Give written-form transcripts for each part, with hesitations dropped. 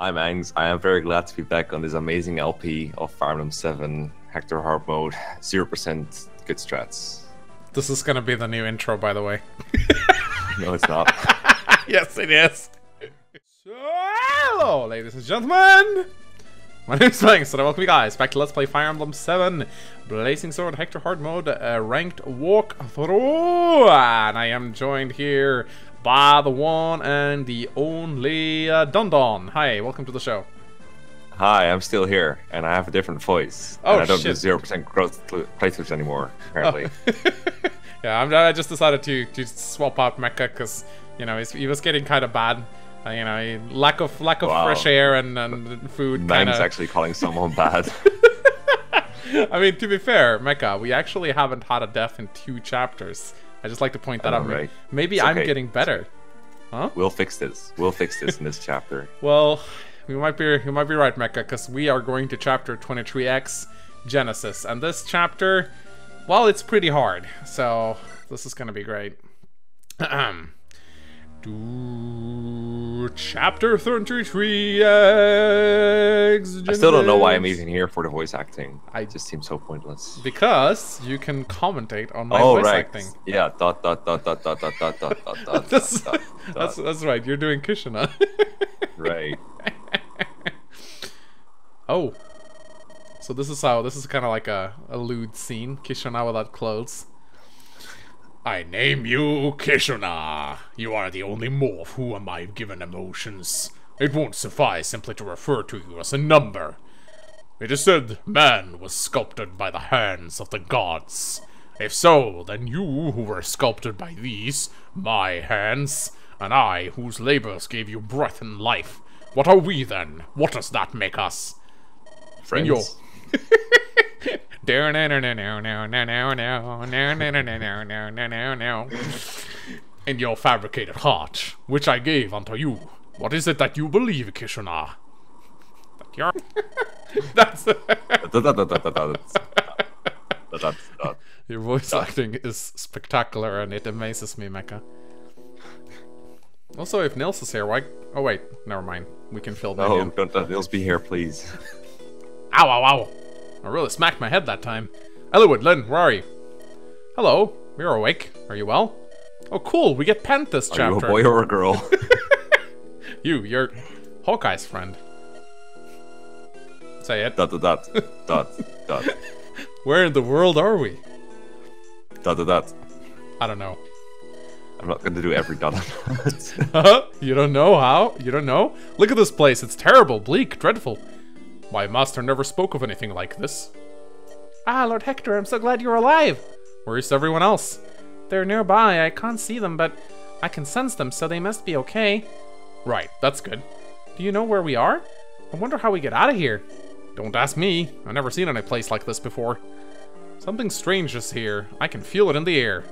I'm Mangs. I am very glad to be back on this amazing LP of Fire Emblem 7, Hector Hard Mode, 0% good strats. This is going to be the new intro, by the way. No, it's not. Yes, it is. So, hello, ladies and gentlemen. My name is Mangs, and I welcome you guys back to Let's Play Fire Emblem 7, Blazing Sword, Hector Hard Mode, Ranked Walkthrough. And I am joined here by the one and the only Dondon. Hi, welcome to the show. Hi, I'm still here, and I have a different voice. Oh, and I don't do 0% growth playthroughs anymore, apparently. Oh. Yeah, I just decided to swap out Mecha, because, you know, he was getting kind of bad. You know, lack of wow. Fresh air and food. Mangs kinda... actually calling someone bad. I mean, to be fair, Mecha, we actually haven't had a death in 2 chapters. I just like to point that out. Right. Maybe I'm getting better. Huh? We'll fix this. We'll fix this in this chapter. Well, we might be right, Mecha, because we are going to chapter 23X, Genesis, and this chapter, well, it's pretty hard. So this is gonna be great. Chapter 23X. Genesis. I still don't know why I'm even here for the voice acting. I just seem so pointless. Because you can commentate on my voice acting. Yeah. That's right. You're doing Kishuna. Right. Oh. So this is kind of like a lewd scene. Kishuna without clothes. I name you Kishuna. You are the only morph who am I given emotions. It won't suffice simply to refer to you as a number. It is said man was sculpted by the hands of the gods. If so, then you who were sculpted by these, my hands, and I whose labors gave you breath and life. What are we then? What does that make us? Friends. In your fabricated heart, which I gave unto you, what is it that you believe, Kishuna? That you're... That's... Your voice acting is spectacular, and it amazes me, Mecha. Also, if Nils is here, why... Oh, wait. Never mind. We can fill that in. No, don't let Nils be here, please. Ow, ow, ow. I really smacked my head that time. Elwood, Lynn, where are you? Hello, you're awake. Are you well? Oh, cool, we get Pent this chapter. Are you a boy or a girl? You're Hawkeye's friend. Say it. Dot, dot, dot, dot, dot. Where in the world are we? Dot, dot, dot. I don't know. I'm not going to do every dot. Huh? You don't know how? You don't know? Look at this place. It's terrible, bleak, dreadful. My master never spoke of anything like this. Ah, Lord Hector, I'm so glad you're alive! Where's everyone else? They're nearby, I can't see them, but I can sense them, so they must be okay. Right, that's good. Do you know where we are? I wonder how we get out of here. Don't ask me, I've never seen any place like this before. Something strange is here, I can feel it in the air.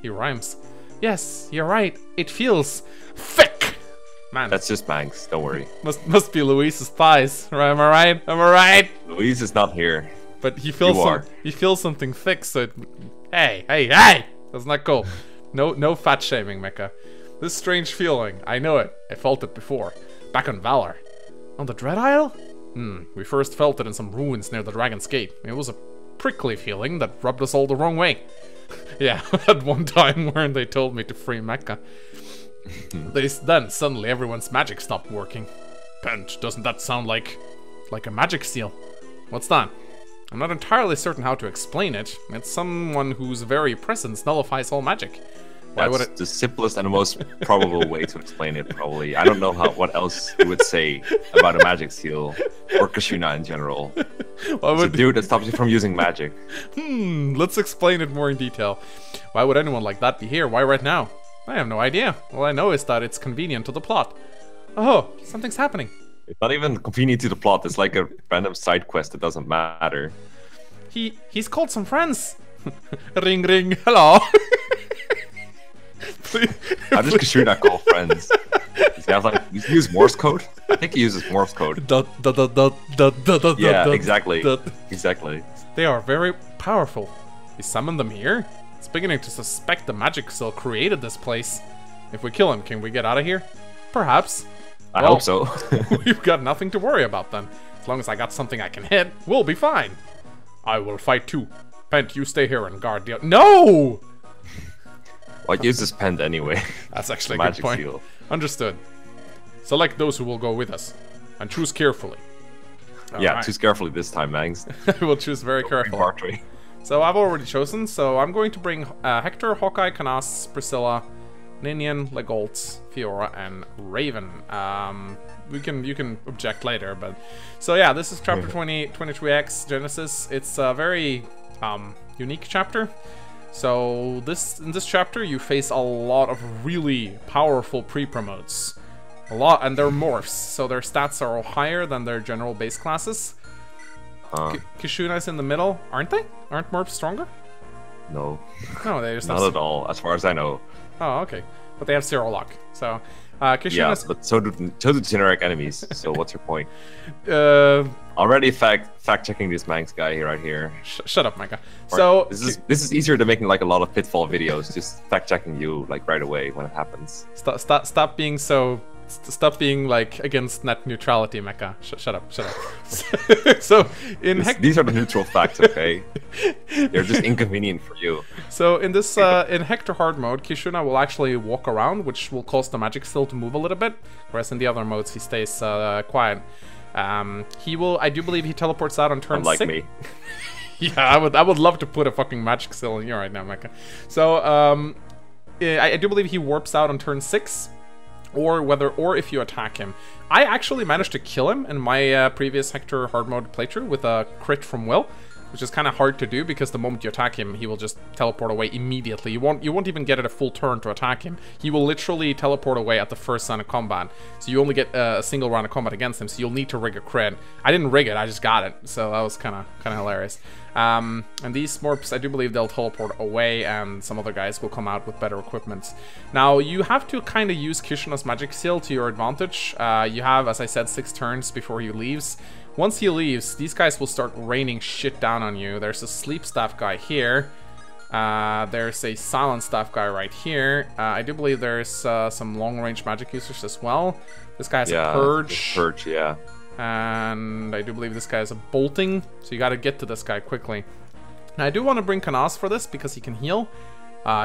He rhymes. Yes, you're right, it feels thick! Man. That's just Mangs, don't worry. Must be Luis's thighs, right? Am I right? Am I right? Luis is not here. But he feels something thick, so it... Hey, hey, hey! That's not cool. No fat shaming, Mecha. This strange feeling, I know it. I felt it before. Back on Valor. On the Dread Isle? We first felt it in some ruins near the Dragon's Gate. It was a prickly feeling that rubbed us all the wrong way. Yeah, at one time when they told me to free Mecha. Then suddenly everyone's magic stopped working. Pent, doesn't that sound like a magic seal? What's that? I'm not entirely certain how to explain it. It's someone whose very presence nullifies all magic. Why would it... the simplest and most probable way to explain it, probably. I don't know what else you would say about a magic seal, or Kishuna in general. Why would... It's a dude that stops you from using magic. Let's explain it more in detail. Why would anyone like that be here? Why right now? I have no idea. All I know is that it's convenient to the plot. Oh, something's happening. It's not even convenient to the plot. It's like a random side quest that doesn't matter. He's called some friends. Ring, ring. Hello. I'm just Kishuna call friends. Does he use Morse code? I think he uses Morse code. Yeah, exactly. Exactly. They are very powerful. He summoned them here? It's beginning to suspect the magic seal created this place. If we kill him, can we get out of here? Perhaps. I hope so. We've got nothing to worry about then. As long as I got something I can hit, we'll be fine. I will fight too. Pent, you stay here and guard the... No! Well, use this Pent anyway. That's actually a good point. Seal. Understood. Select those who will go with us. And choose carefully. All right. Choose carefully this time, Mangs. I will choose very carefully. So I've already chosen, so I'm going to bring Hector, Hawkeye, Canas, Priscilla, Ninian, Legault, Fiora, and Raven. You can object later, but... So yeah, this is chapter 23X, Genesis. It's a very unique chapter. So in this chapter, you face a lot of really powerful pre-promotes. A lot, and they're morphs, so their stats are higher than their general base classes. Kishuna's in the middle, aren't they? Aren't morphs stronger? No. No, they just not at all, as far as I know. Oh, okay. But they have zero luck, so... Kishuna's... Yeah, but so do generic enemies, so what's your point? Already fact-checking this Manx guy right here. Shut up, Micah. So... This is easier than making like a lot of pitfall videos, just fact-checking you like right away when it happens. Stop being so... Stop being like against net neutrality, Mecca. Shut up. So in these are the neutral facts, okay? They're just inconvenient for you. So in this in Hector Hard Mode, Kishuna will actually walk around, which will cause the magic seal to move a little bit, whereas in the other modes he stays quiet. I do believe he teleports out on turn 6. Unlike me. Yeah, I would love to put a fucking magic seal in you right now, Mecca. So I do believe he warps out on turn 6. Or if you attack him. I actually managed to kill him in my previous Hector Hard Mode playthrough with a crit from Will, which is kind of hard to do because the moment you attack him, he will just teleport away immediately. You won't even get it a full turn to attack him. He will literally teleport away at the first round of combat. So you only get a single round of combat against him, so you'll need to rig a crit. I didn't rig it, I just got it. So that was kind of hilarious. And these morphs, I do believe they'll teleport away, and some other guys will come out with better equipment. Now, you have to kind of use Kishuna's magic seal to your advantage. You have, as I said, 6 turns before he leaves. Once he leaves, these guys will start raining shit down on you. There's a Sleep Staff guy here. There's a Silent Staff guy right here. I do believe there's some long-range magic users as well. This guy has a Purge. Purge, yeah. And I do believe this guy is a Bolting, so you gotta get to this guy quickly. Now I do want to bring Canas for this because he can heal.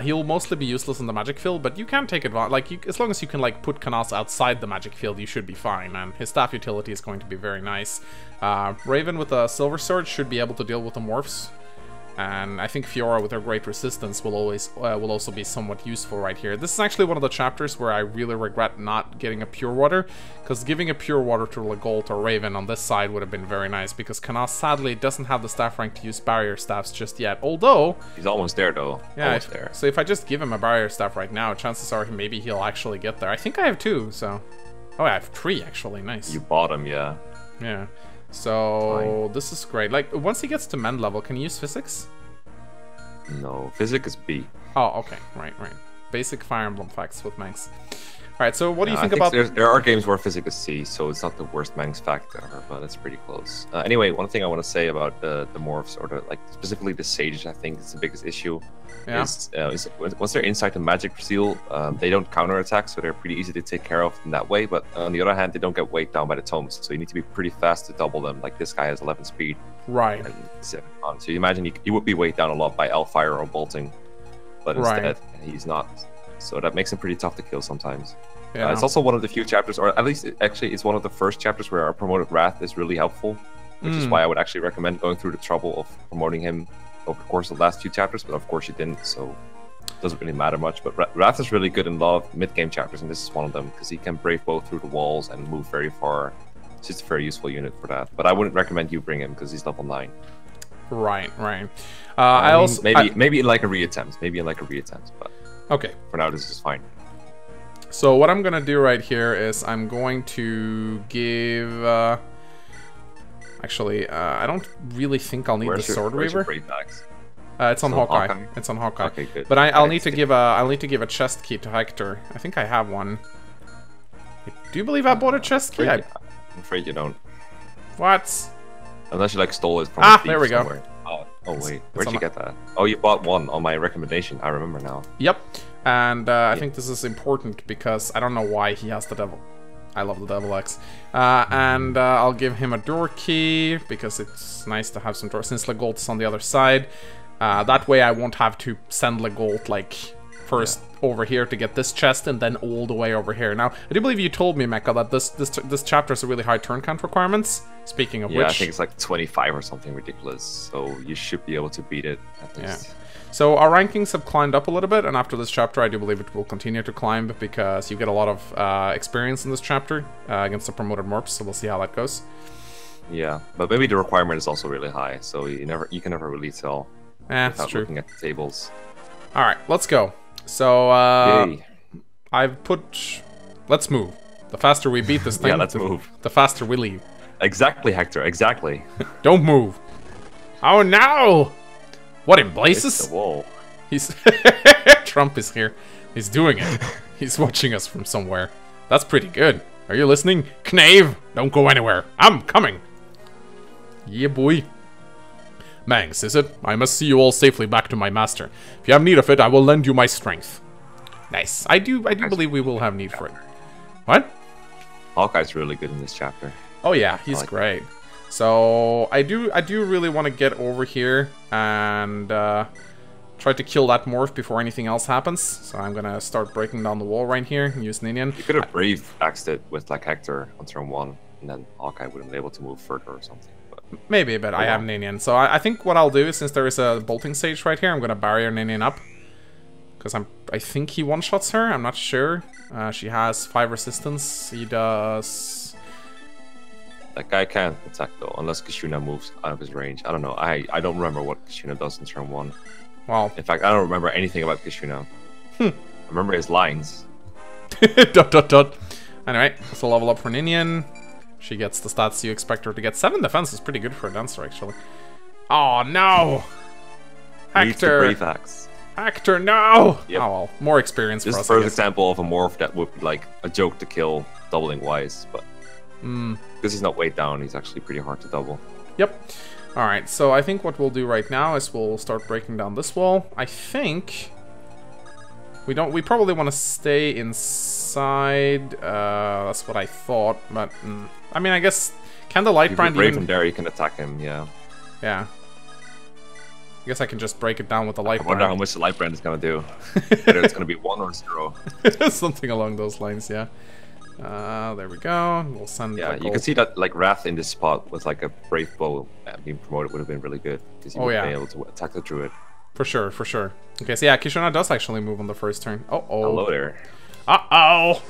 He'll mostly be useless in the magic field, but you can take advantage. Like, as long as you can like put Canas outside the magic field, you should be fine. And his staff utility is going to be very nice. Raven with a Silver Sword should be able to deal with the morphs, and I think Fiora with her great resistance will also be somewhat useful right here. This is actually one of the chapters where I really regret not getting a Pure Water, because giving a Pure Water to Legault or Raven on this side would have been very nice, because Canas sadly doesn't have the staff rank to use Barrier Staffs just yet, although... He's almost there though. Yeah, so if I just give him a Barrier Staff right now, chances are maybe he'll actually get there. I think I have 2, so... Oh, I have 3 actually, nice. You bought him, yeah. Yeah. So this is great. Like, once he gets to mend level, can you use physics? No, physics is B. Oh, okay, right. Basic Fire Emblem facts with Manx. All right, so what do you think about? There are games where physics is C, so it's not the worst Manx fact ever, but it's pretty close. Anyway, one thing I want to say about the morphs, or specifically the sages, I think is the biggest issue. Yeah. Is once they're inside the magic seal, they don't counterattack, so they're pretty easy to take care of in that way. But on the other hand, they don't get weighed down by the tomes, so you need to be pretty fast to double them. Like this guy has 11 speed, right? And 7 on. So you imagine he would be weighed down a lot by Elfire or Bolting, but instead he's not. So that makes him pretty tough to kill sometimes. Yeah. It's also one of the few chapters, or at least actually it's one of the first chapters where our promoted Wrath is really helpful, which is why I would actually recommend going through the trouble of promoting him over the course of the last few chapters, but of course you didn't, so it doesn't really matter much. But Wrath is really good in a lot of mid-game chapters, and this is one of them, because he can brave both through the walls and move very far. It's just a very useful unit for that, but I wouldn't recommend you bring him because he's level 9. Right. I also maybe in like a reattempt, but okay. For now, this is fine. So what I'm gonna do right here is I'm going to give. I don't really think I'll need the Sword Weaver. It's on Hawkeye. It's on Hawkeye. Okay, good. But I'll need to give a. I'll need to give a chest key to Hector. I think I have one. Do you believe I bought a chest key? I'm afraid you don't. What? Unless you like stole it from a thief somewhere. Oh wait, where'd you get that? Oh, you bought one on my recommendation, I remember now. Yep, and I think this is important because I don't know why he has the devil. I love the Devil Axe. And I'll give him a door key, because it's nice to have some doors, since Legault is on the other side. That way I won't have to send Legault, like, first over here to get this chest, and then all the way over here. Now, I do believe you told me, Mecha, that this chapter has a really high turn count requirements. Speaking of which... Yeah, I think it's like 25 or something ridiculous, so you should be able to beat it, at least. Yeah. So our rankings have climbed up a little bit, and after this chapter, I do believe it will continue to climb, because you get a lot of experience in this chapter against the promoted morphs, so we'll see how that goes. Yeah, but maybe the requirement is also really high, so you can never really tell without looking at the tables. Alright, let's go. So, I've put... Let's move. The faster we beat this thing, yeah, let's move. The faster we leave. Exactly, Hector, exactly. Don't move. Oh, no! What, in blazes? Whoa. He's... Trump is here. He's doing it. He's watching us from somewhere. That's pretty good. Are you listening? Knave, don't go anywhere. I'm coming. Yeah, boy. Mangs, is it? I must see you all safely back to my master. If you have need of it, I will lend you my strength. Nice. I do believe we will have need for it. What? Hawkeye's really good in this chapter. Oh yeah, he's like great. Him. So I do really want to get over here and try to kill that morph before anything else happens. So I'm gonna start breaking down the wall right here and use Ninian. You could have Brave Axed it with like Hector on turn 1, and then Hawkeye would have been able to move further or something. Maybe, but I have Ninian. So I think what I'll do is, since there is a Bolting Sage right here, I'm going to Barrier Ninian up. Because I think he one-shots her, I'm not sure. She has 5 resistance, he does... That guy can't attack though, unless Kishuna moves out of his range. I don't know, I don't remember what Kishuna does in turn 1. Well... In fact, I don't remember anything about Kishuna. I remember his lines. Dot dot dot. Anyway, so level up for Ninian. She gets the stats you expect her to get. 7 defense is pretty good for a dancer, actually. Oh, no! Hector! Brave Axe. Hector, no! Yep. Oh, well, more experience for us. This is the first example of a morph that would be, like, a joke to kill, doubling-wise, but... Because he's not weighed down, he's actually pretty hard to double. Yep. Alright, so I think what we'll do right now is we'll start breaking down this wall. I think... We probably want to stay inside. That's what I thought, but I mean, I guess can the Lightbrand even there? You can attack him, yeah. Yeah. I guess I can just break it down with the Lightbrand. I wonder how much the Lightbrand is gonna do. Whether it's gonna be 1 or 0. Something along those lines, yeah. There we go. We'll send. Yeah, you can see that like Wrath in this spot with like a brave bow being promoted would have been really good because you would have been able to attack the druid. For sure, for sure. Okay, so yeah, Kishuna does actually move on the first turn. Uh-oh. Hello there. Uh-oh.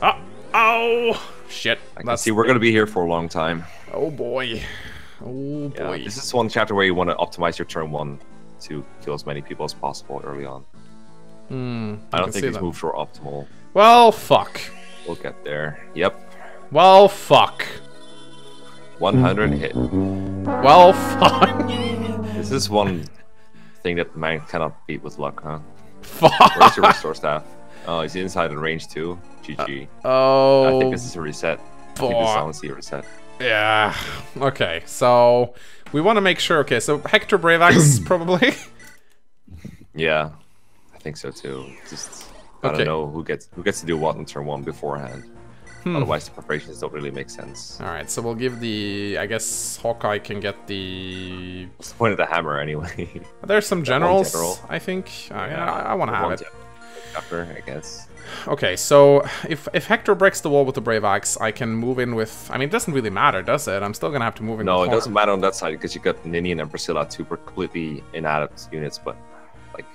Uh-oh. Shit. See, we're going to be here for a long time. Oh, boy. Oh, boy. Yeah, this is one chapter where you want to optimize your turn 1 to kill as many people as possible early on. I don't think these moves were optimal. Well, fuck. We'll get there. Yep. Well, fuck. 100 hit. Well, fuck. This is one... thing that man cannot beat with luck, huh? Fuck! Where's your Restore Staff? Oh, he's inside the range too. GG. Oh. I think this is a reset. I think this is honestly a reset. Yeah. Okay, so we want to make sure. Okay, so Hector Brave Axe probably. Yeah, I think so too. Just I don't know who gets to do what in turn 1 beforehand. Otherwise, the preparations don't really make sense. All right, so we'll give the... I guess Hawkeye can get the... What's the point of the hammer, anyway? There's some generals, I think. Yeah, I want to have it. After, I guess. Okay, so if Hector breaks the wall with the Brave Axe, I can move in with... I mean, it doesn't really matter, does it? I'm still going to have to move in with Hawkeye. No, it doesn't matter on that side, because you got Ninian and Priscilla, 2 completely inadequate units, but... like,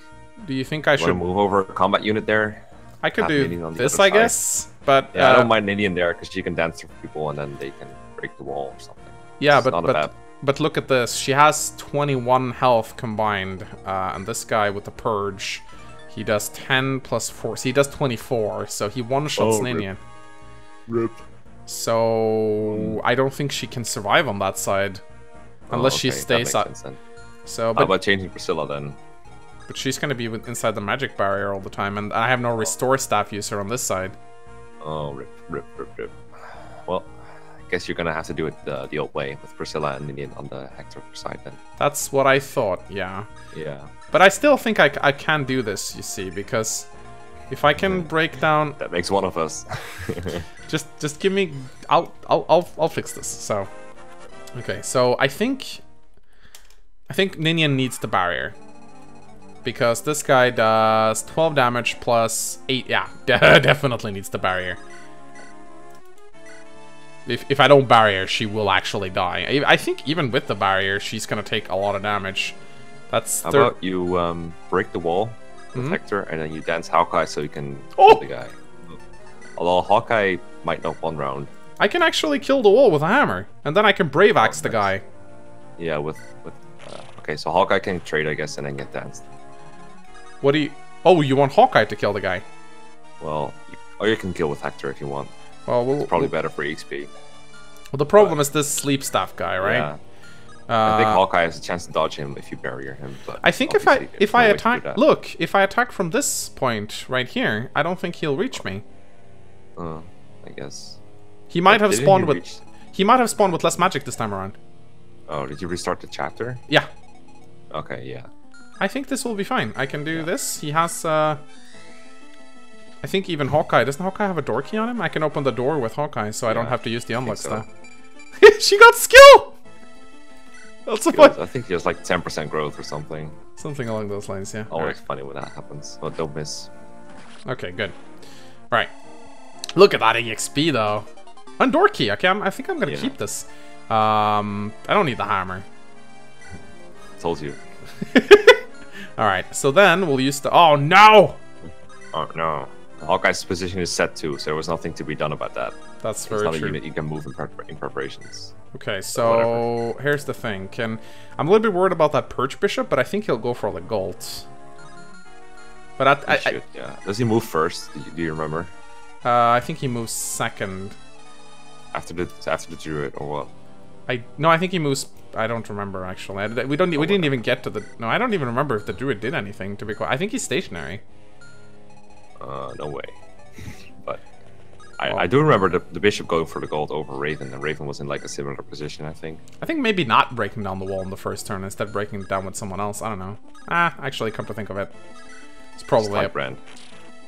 do you think I should move over a combat unit there? I could do this, I guess, but... Yeah, I don't mind Ninian there, because she can dance through people and then they can break the wall or something. Yeah, but look at this. She has 21 health combined, and this guy with the Purge, he does 10 plus 4, so he does 24, so he one-shots Ninian. Rip. So, I don't think she can survive on that side, unless she stays up. So, but how about changing Priscilla then? But she's going to be inside the magic barrier all the time, and I have no Restore Staff user on this side. Oh, rip, rip, rip, rip. Well, I guess you're going to have to do it the old way, with Priscilla and Ninian on the Hector side then. That's what I thought, yeah. Yeah. But I still think I can do this, you see, because If I can break down... That makes one of us. just give me... I'll fix this, so... Okay, so I think Ninian needs the barrier. Because this guy does 12 damage plus 8... Yeah, definitely needs the barrier. If I don't barrier, she will actually die. I think even with the barrier, she's gonna take a lot of damage. That's... How about you break the wall with Hector, and then you dance Hawkeye so you can kill the guy. Although Hawkeye might not one round. I can actually kill the wall with a hammer, and then I can Brave Axe the guy. Yeah, okay, so Hawkeye can trade, I guess, and then get danced. What do you... Oh, you want Hawkeye to kill the guy? Well, or you can kill with Hector if you want. Well, it's probably better for XP. Well, the problem is this Sleep Staff guy, right? Yeah. I think Hawkeye has a chance to dodge him if you barrier him. But I think if I attack... Look, if I attack from this point right here, I don't think he'll reach me. I guess. He might have spawned with... He might have spawned with less magic this time around. Oh, did you restart the chapter? Yeah. Okay, yeah. I think this will be fine. I can do this. He has... I think even Hawkeye... Doesn't Hawkeye have a door key on him? I can open the door with Hawkeye, so I don't have to use the unlock stuff. She got skill! That's good. I think he has like 10% growth or something. Something along those lines, yeah. Always funny when that happens. But don't miss. Okay, good. Alright. Look at that EXP though. And door key. Okay, I think I'm gonna keep this. I don't need the hammer. Told you. Alright, so then we'll use the... Oh no! Oh no. Hawkeye's position is set too, so there was nothing to be done about that. That's very true. It's not a unit you can move in preparations. Okay, so here's the thing. I'm a little bit worried about that Purge Bishop, but I think he'll go for Legault. But yeah. Does he move first? Do you remember? I think he moves second. After the Druid or what? No, I think he moves. I don't remember actually. We didn't even get to the. No, I don't even remember if the Druid did anything. To be quite, I think he's stationary. No way. But I do remember the bishop going for the gold over Raven, and Raven was in like a similar position, I think. I think maybe not breaking down the wall in the first turn, instead breaking it down with someone else. I don't know. Actually, come to think of it, it's probably Lightbrand.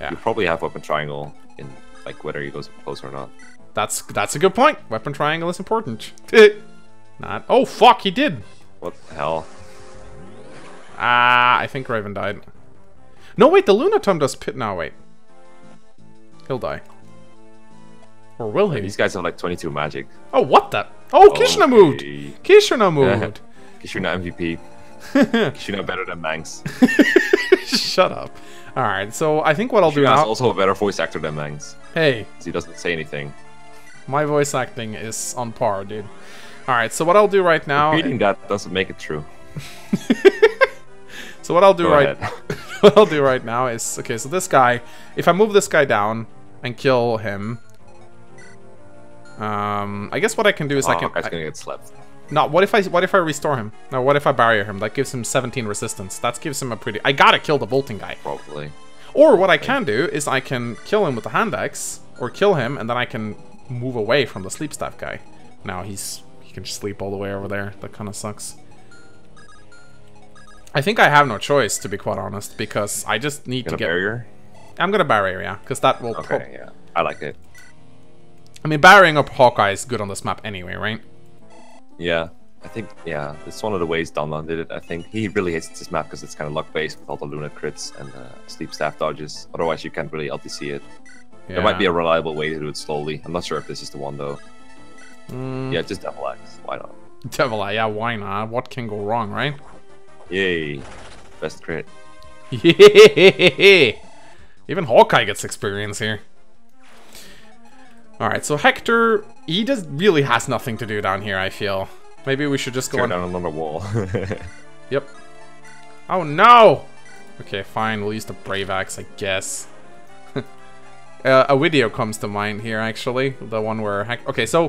Yeah. You probably have weapon triangle in like whether he goes close or not. That's a good point. Weapon triangle is important. Oh fuck, he did. What the hell? I think Raven died. No wait, the Luna Tom does pit. No wait, he'll die. Or will he? These guys have like 22 magic. Oh, what the? Oh, Kishuna moved! Kishuna moved! Kishuna MVP. Kishuna better than Mangs. Shut up. Alright, so I think what I'll do now... Kishuna is also a better voice actor than Mangs. Hey. He doesn't say anything. My voice acting is on par, dude. Alright, so what I'll do right now... Repeating that doesn't make it true. So what I'll do what I'll do right now is... Okay, so this guy... If I move this guy down and kill him... I guess what I can do is I gonna get slept. No, what if I restore him? No, what if I barrier him? That gives him 17 resistance. That gives him a pretty... I gotta kill the bolting guy. Probably. Or what I can do is I can kill him with the hand axe, or kill him, and then I can move away from the sleep staff guy. Now he can sleep all the way over there. That kind of sucks. I think I have no choice, to be quite honest, because I just need to get... barrier? I'm gonna barrier, yeah, because that will... Okay, yeah. I like it. I mean, barriering up Hawkeye is good on this map anyway, right? Yeah, I think, yeah, it's one of the ways Dondon did it, I think. He really hates this map because it's kind of luck-based with all the Luna crits and Sleep Staff dodges. Otherwise, you can't really LTC it. Yeah. There might be a reliable way to do it slowly. I'm not sure if this is the one, though. Yeah, just Devil Axe. Why not? Devil Axe, yeah, why not? What can go wrong, right? Yay. Best crit. Even Hawkeye gets experience here. Alright, so Hector, he just really has nothing to do down here, I feel. Maybe we should just go down another wall. Yep. Oh no! Okay, fine, we'll use the Brave Axe, I guess. A video comes to mind here, actually. The one where Hector... Okay, so...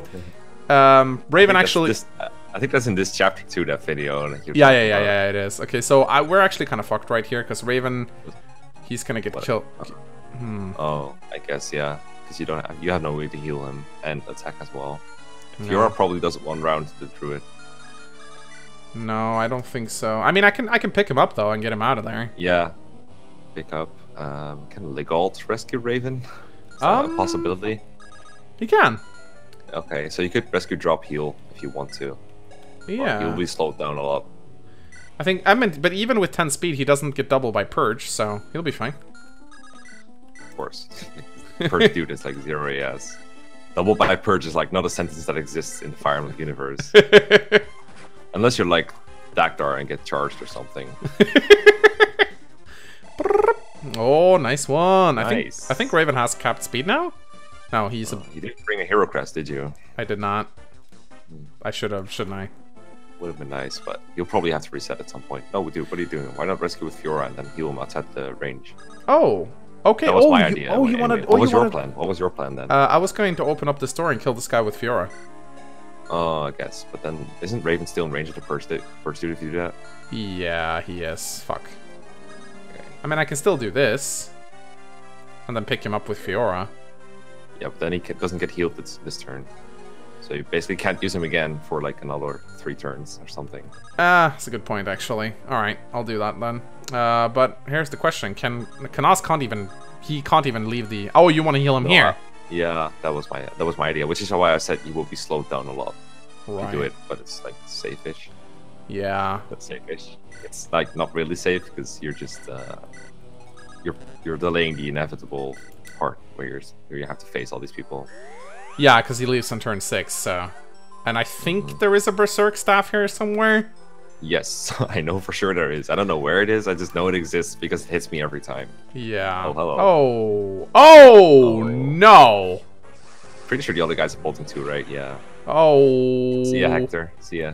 Raven actually... I think that's in this chapter too, that video. Yeah, it is. Okay, so we're actually kind of fucked right here, because Raven... He's gonna get killed. Oh, I guess, yeah. Because you have no way to heal him and attack as well. Fiora probably does it one round to the druid. No, I don't think so. I mean, I can pick him up though and get him out of there. Yeah, pick up. Can Legault rescue Raven? Is that a possibility? You can. Okay, so you could rescue drop heal if you want to. Yeah. He'll be slowed down a lot. I think, I meant, but even with 10 speed, he doesn't get double by Purge, so he'll be fine. Of course. Purge dude is like zero AS. Double by Purge is like not a sentence that exists in the Fire Emblem universe. Unless you're like Daktar and get charged or something. Oh, nice one. Nice. I think Raven has capped speed now. No, he's a... You didn't bring a Hero Crest, did you? I did not. I should have, shouldn't I? Would have been nice, but you'll probably have to reset at some point. No, we do. What are you doing? Why not rescue with Fiora and then heal him outside the range? Oh, okay. That was my idea. Oh, you wanted. What was your plan? What was your plan then? I was going to open up the store and kill this guy with Fiora. Oh, I guess. But then, isn't Raven still in range of the first dude if you do that? Yeah, he is. Fuck. Okay. I mean, I can still do this, and then pick him up with Fiora. Yeah, but then he doesn't get healed this turn. So you basically can't use him again for like another 3 turns or something. Ah, that's a good point actually. Alright, I'll do that then. But here's the question, Canas can't even leave the... Oh, you want to heal him here? Yeah, that was my idea, which is why I said you will be slowed down a lot. Right. If you do it, but it's like safe-ish. Yeah. That's safe-ish. It's like not really safe because you're just you're delaying the inevitable part where you have to face all these people. Yeah, because he leaves on turn 6, so... And I think there is a Berserk Staff here somewhere? Yes, I know for sure there is. I don't know where it is, I just know it exists because it hits me every time. Yeah. Oh, hello. Oh! Oh, no! Pretty sure the other guys are Bolting too, right? Yeah. Oh! See ya, Hector. See ya.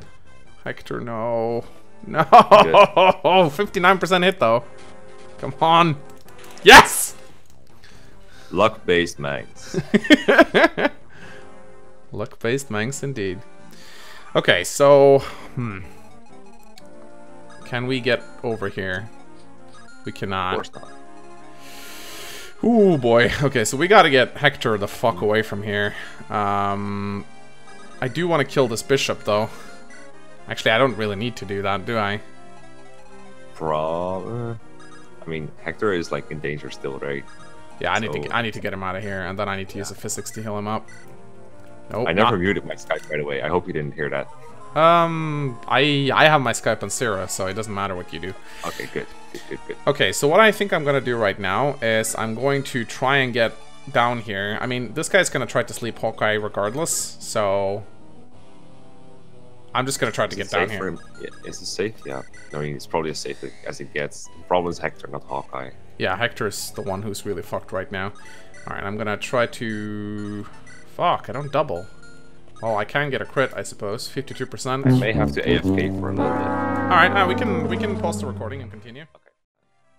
Hector, no. No! 59% hit, though. Come on. Yes! Luck-based Mangs. Luck-based Mangs, indeed. Okay, so... Can we get over here? We cannot. Of course not. Ooh, boy. Okay, so we gotta get Hector the fuck away from here. I do want to kill this bishop, though. Actually, I don't really need to do that, do I? I mean, Hector is, like, in danger still, right? Yeah, I need to get him out of here, and then I need to use a physics to heal him up. Nope, I never muted my Skype right away. I hope you didn't hear that. I have my Skype on Sarah, so it doesn't matter what you do. Okay, good. Okay, so what I think I'm gonna do right now is I'm going to try and get down here. I mean, this guy's gonna try to sleep Hawkeye regardless, so I'm just gonna try to get down here. Yeah, is it safe? Yeah. I mean, it's probably as safe as it gets. The problem is Hector, not Hawkeye. Yeah, Hector's the one who's really fucked right now. Alright, I'm gonna try to... Fuck, I don't double. Oh, I can get a crit, I suppose. 52%. I may have to AFK for a little bit. Alright, we can pause the recording and continue. Okay.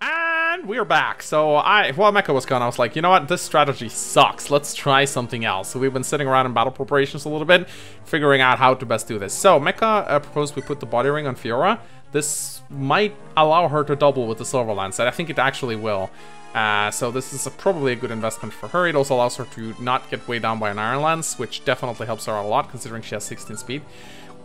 And we're back. So, while Mecha was gone, I was like, you know what? This strategy sucks. Let's try something else. So we've been sitting around in battle preparations a little bit, figuring out how to best do this. So, Mecha proposed we put the body ring on Fiora. This might allow her to double with the Silver Lancet. I think it actually will. So this is probably a good investment for her. It also allows her to not get weighed down by an Iron Lance, which definitely helps her a lot considering she has 16 speed.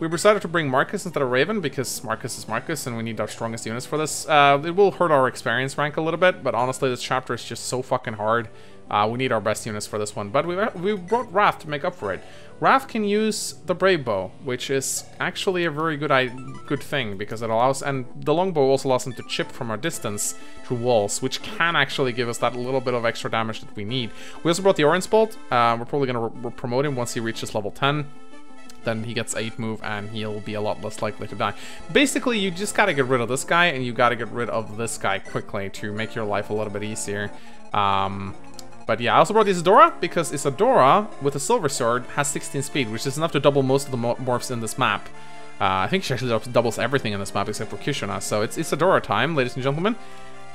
We decided to bring Marcus instead of Raven because Marcus is Marcus and we need our strongest units for this. It will hurt our experience rank a little bit, but honestly this chapter is just so fucking hard. We need our best units for this one, but we brought Wrath to make up for it. Wrath can use the Brave Bow, which is actually a very good thing because it allows, and the Longbow also allows him to chip from a distance through walls, which can actually give us that little bit of extra damage that we need. We also brought the Orange Bolt. We're probably going to promote him once he reaches level 10. Then he gets 8 move and he'll be a lot less likely to die. Basically, you just gotta get rid of this guy and you gotta get rid of this guy quickly to make your life a little bit easier. But yeah, I also brought Isadora because Isadora with a Silver Sword has 16 speed, which is enough to double most of the morphs in this map. I think she actually doubles everything in this map except for Kishuna, so it's Isadora time, ladies and gentlemen.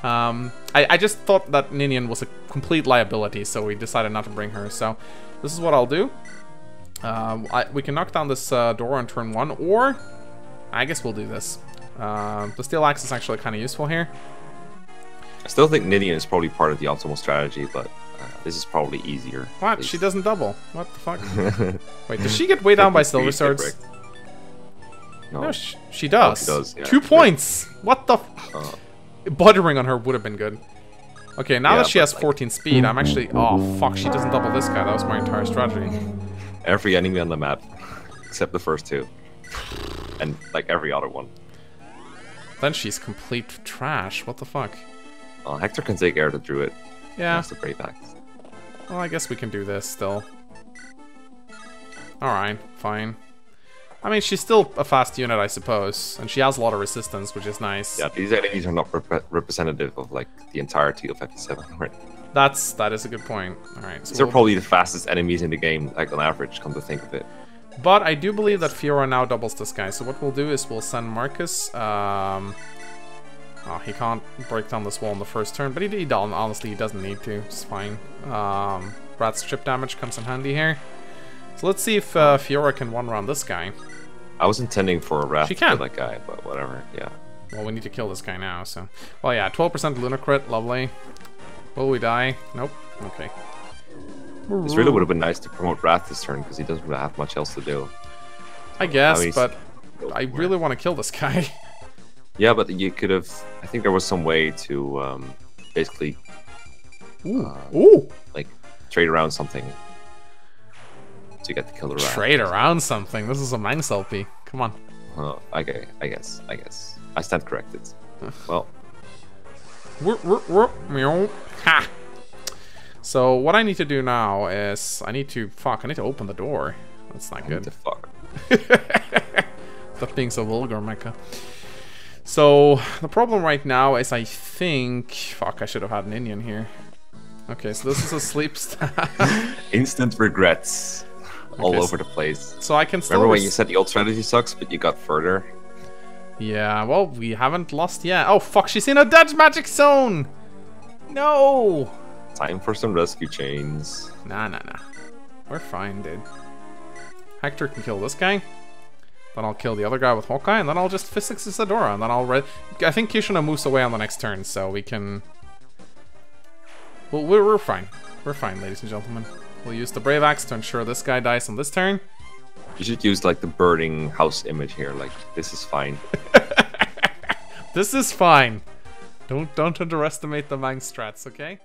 I just thought that Ninian was a complete liability, so we decided not to bring her. So this is what I'll do. We can knock down this door on turn 1, or I guess we'll do this. The Steel Axe is actually kind of useful here. I still think Ninian is probably part of the optimal strategy, but this is probably easier. What? She doesn't double. What the fuck? Wait, does she get weighed down by Silver Swords? No, she does. Oh, she does, yeah. 2 points! What the f... Buttering on her would have been good. Okay, now that she has 14 speed, I'm actually... Oh, fuck, she doesn't double this guy. That was my entire strategy. Every enemy on the map, except the first two. And, like, every other one. Then she's complete trash. What the fuck? Oh, Hector can take air to Druid. Yeah. That's the Brave Axe. Well, I guess we can do this still. Alright, fine. I mean, she's still a fast unit, I suppose, and she has a lot of resistance, which is nice. Yeah, these enemies are not representative of, like, the entirety of 57, right? That is a good point. All right. So these are probably the fastest enemies in the game, like, on average, come to think of it. But I do believe that Fiora now doubles this guy, so what we'll do is we'll send Marcus, oh, he can't break down this wall in the first turn, but he doesn't, honestly, he doesn't need to, it's fine. Rath's chip damage comes in handy here. So let's see if Fiora can one-round this guy. I was intending for a Wrath for that guy, but whatever, yeah. Well, we need to kill this guy now, so... Well, yeah, 12% Luna crit, lovely. Will we die? Nope. Okay. This really would have been nice to promote Wrath this turn, because he doesn't really have much else to do. I guess, but I really want to kill this guy. Yeah, but you could have... I think there was some way to basically... Like, trade around something. You get to kill the Wrath. Trade around something. This is a Mangs LP. Come on. Oh, okay, I guess. I stand corrected. Well. Ha! So what I need to do now is I need to open the door. That's not good. Stop being so vulgar, Micah. So the problem right now is I think I should have had Ninian here. Okay, so this is a sleep staff. Instant regrets. All over the place. So I can still remember when you said the old strategy sucks, but you got further. Yeah, well, we haven't lost yet. Oh fuck, she's in a dead magic zone. No. Time for some rescue chains. Nah. We're fine, dude. Hector can kill this guy. Then I'll kill the other guy with Hawkeye, and then I'll just physics Isadora, and then I'll I think Kishuna moves away on the next turn, so we can. Well, we're fine. We're fine, ladies and gentlemen. We'll use the Brave Axe to ensure this guy dies on this turn. You should use, like, the burning house image here. Like, this is fine. This is fine. Don't underestimate the Mangs strats, okay?